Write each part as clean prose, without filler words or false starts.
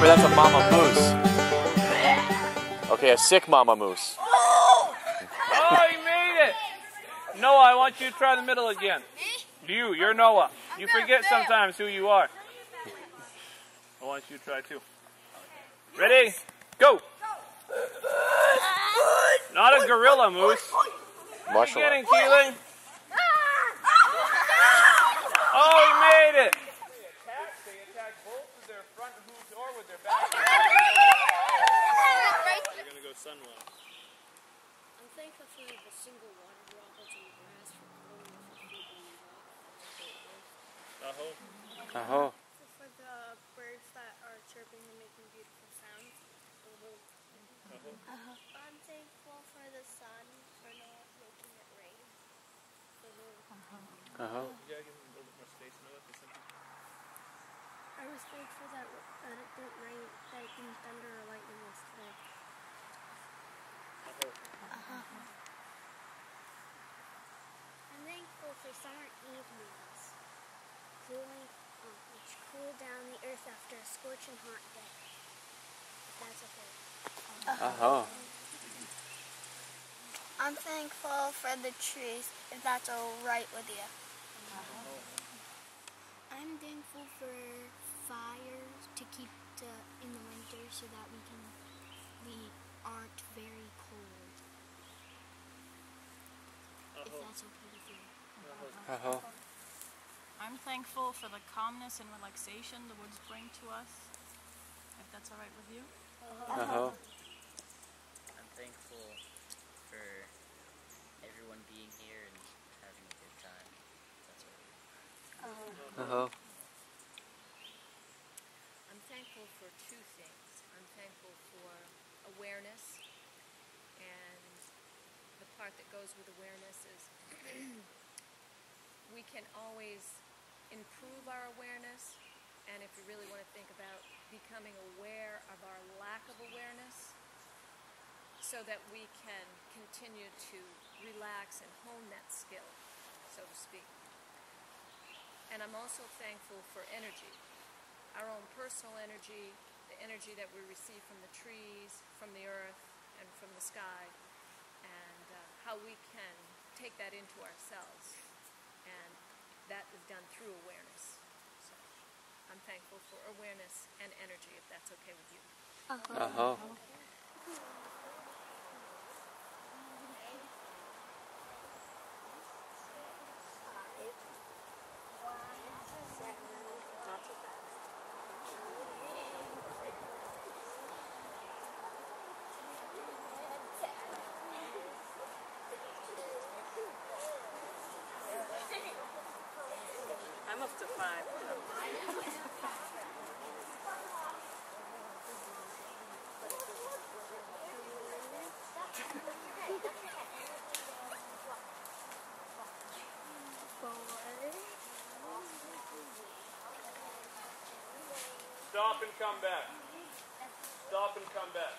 Remember, that's a mama moose. Okay, a sick mama moose. Oh, he made it! Noah, I want you to try the middle again. You're Noah. You forget sometimes who you are. I want you to try too. Ready? Go! Not a gorilla moose. What are you getting, Keeling? Oh, he made it! I'm thankful for the single water droplets in the grass for growing up for people in the rock. Uh-huh. For the birds that are chirping and making beautiful sounds. Uh-huh. I'm thankful for the sun for not making it rain. Uh-huh. Uh-huh. Yeah, give them a little bit more space. I was thankful that it didn't rain, that it didn't thunder or lightning yesterday. I'm thankful for summer evenings, which cool down the earth after a scorching hot day. If that's okay. I'm thankful for the trees, if that's alright with you. I'm thankful for fires to keep in the winter so that we aren't very cold. If that's okay with you. I'm thankful for the calmness and relaxation the woods bring to us. If that's alright with you. I'm thankful for everyone being here and having a good time. If that's alright. I'm thankful for two things. I'm thankful for awareness, and the part that goes with awareness is we can always improve our awareness, and if we really want to think about becoming aware of our lack of awareness so that we can continue to relax and hone that skill, so to speak. And I'm also thankful for energy, our own personal energy, the energy that we receive from the trees, from the earth, and from the sky, and how we can take that into ourselves. And that is done through awareness. So I'm thankful for awareness and energy, if that's okay with you. I'm up to 5. Stop and come back. Stop and come back.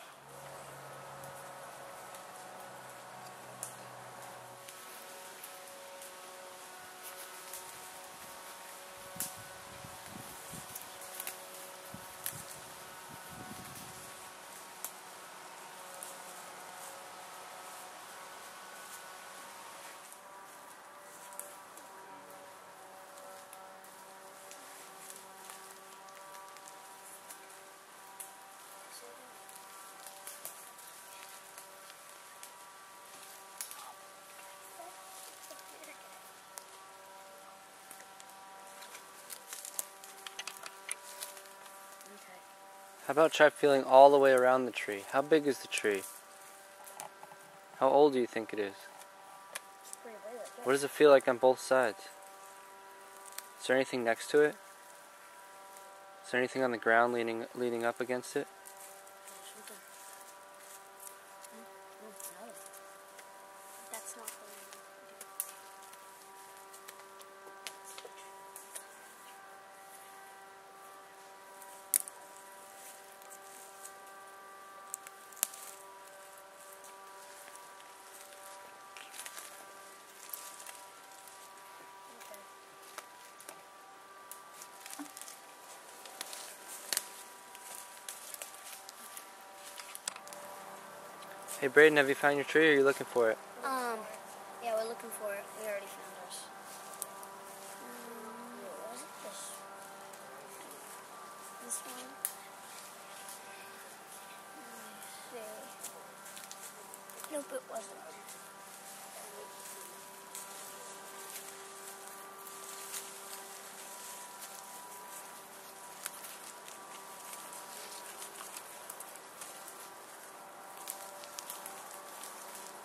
How about try feeling all the way around the tree? How big is the tree? How old do you think it is? What does it feel like on both sides? Is there anything next to it? Is there anything on the ground leaning up against it? Hey Braden, have you found your tree or are you looking for it? Yeah, we're looking for it. We already found ours. What was it? This one? Nope, it wasn't.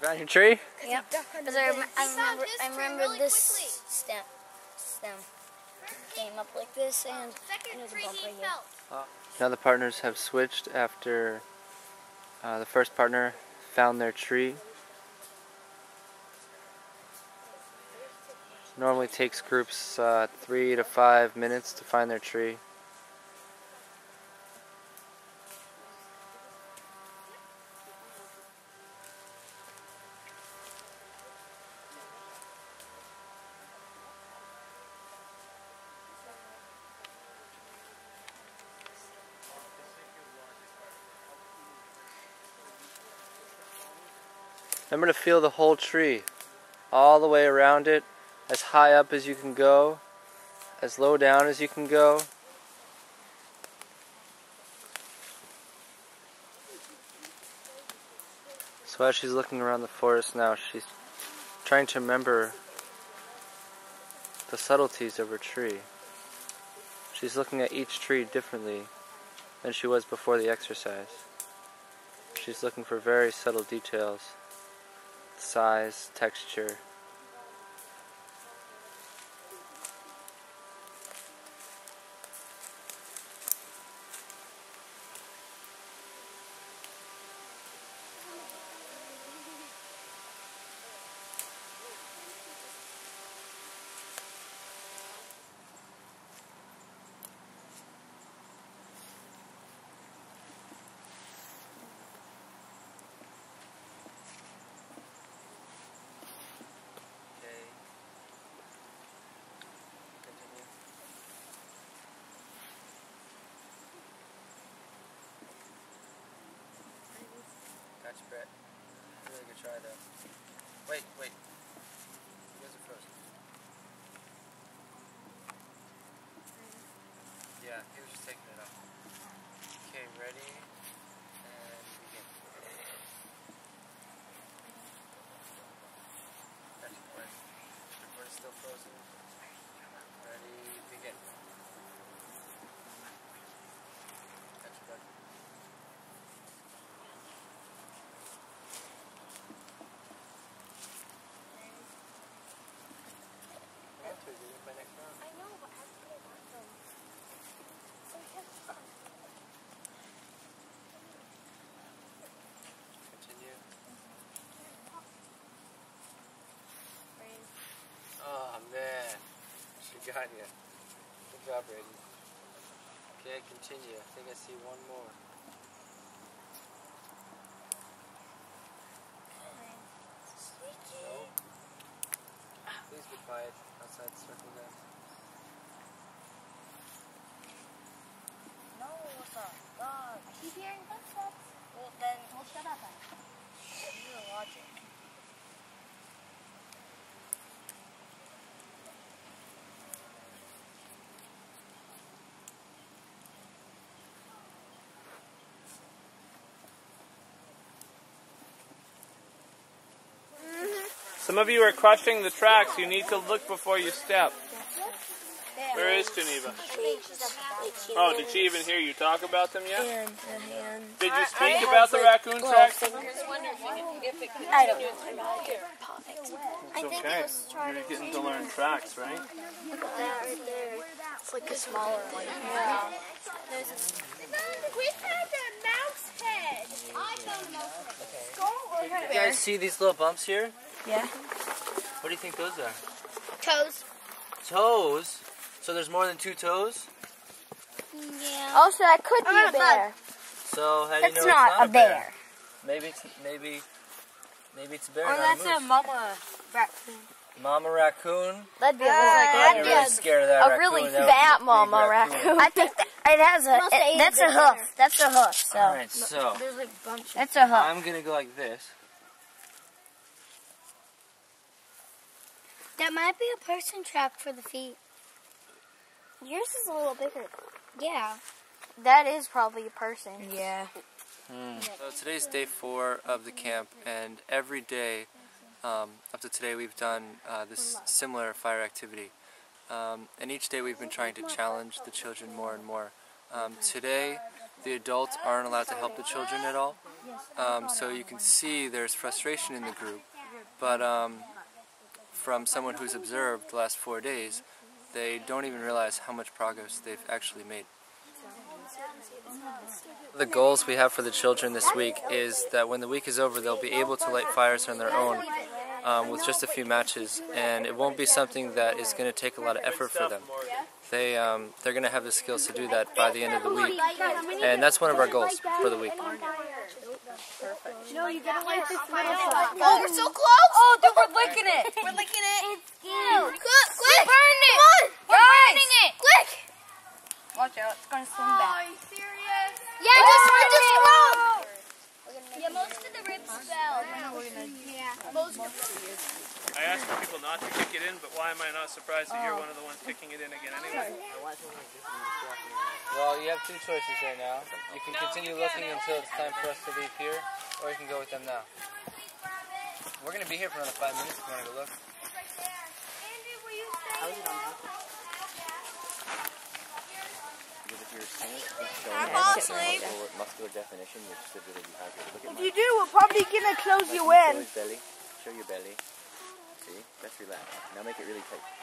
Found your tree? Yep. Because I remember this stem came up like this, and there's a bump right here. Now the partners have switched after the first partner found their tree. Normally takes groups 3 to 5 minutes to find their tree. Remember to feel the whole tree, all the way around it, as high up as you can go, as low down as you can go. So as she's looking around the forest now, she's trying to remember the subtleties of her tree. She's looking at each tree differently than she was before the exercise. She's looking for very subtle details. Size, texture. Brett. Really good try though. Wait. You guys are frozen. Yeah, he was just taking it off. Okay, ready? And begin. That's the point. The board is still frozen. Ready, begin. Got you. Good job, Braden. Okay, continue. I think I see one more. No. Please be quiet. Outside the circle now. No, what's up? God, I keep hearing footsteps. Well, then we'll shut up. You're watching. Some of you are crushing the tracks. You need to look before you step. Where is Geneva? Oh, did she even hear you talk about them yet? Did you speak about the raccoon tracks? I was wondering if it could. I don't know. It's okay. You're getting to learn tracks, right? Look at that right there. It's like a smaller one. Yeah. We found a mouse head. I found a mouse head. You guys see these little bumps here? Yeah. What do you think those are? Toes. Toes? So there's more than 2 toes? Yeah. Also, that could be a bear. So how do you know it's not a bear? Maybe it's a bear. Or that's a mama raccoon. Mama raccoon? That'd be a really bad mama raccoon. I think that. It has a. That's a hoof. That's a hoof. So. All right, so. There's like a bunch. That's a hoof. I'm gonna go like this. That might be a person trapped for the feet. Yours is a little bigger. Yeah. That is probably a person. Yeah. So today's day 4 of the camp, and every day up to today we've done this similar fire activity. And each day we've been trying to challenge the children more and more. Today, the adults aren't allowed to help the children at all. So you can see there's frustration in the group. But from someone who's observed the last 4 days, they don't even realize how much progress they've actually made. The goals we have for the children this week is that when the week is over, they'll be able to light fires on their own with just a few matches, and it won't be something that is going to take a lot of effort for them. They, they're going to have the skills to do that by the end of the week, and that's one of our goals for the week. No, you gotta light the fire. Oh, we're so close! Oh, dude, we're licking it! We're licking it! It's cute! Quick! We're burning it! Quick! Watch out, it's going to swim back. Are you serious? Yeah, just run! Yeah, most of the ribs fell. I asked for people not to kick it in, but why am I not surprised that you're one of the ones kicking it in again anyway? Well, you have 2 choices right now. You can continue looking until it's time for us to leave here, or you can go with them now. We're going to be here for another 5 minutes if you want to go look. It's right there. Andrew, will you stay now? I fall asleep. If you do, we're probably going to close you in. Show your belly. See? That's relaxed. Now make it really tight.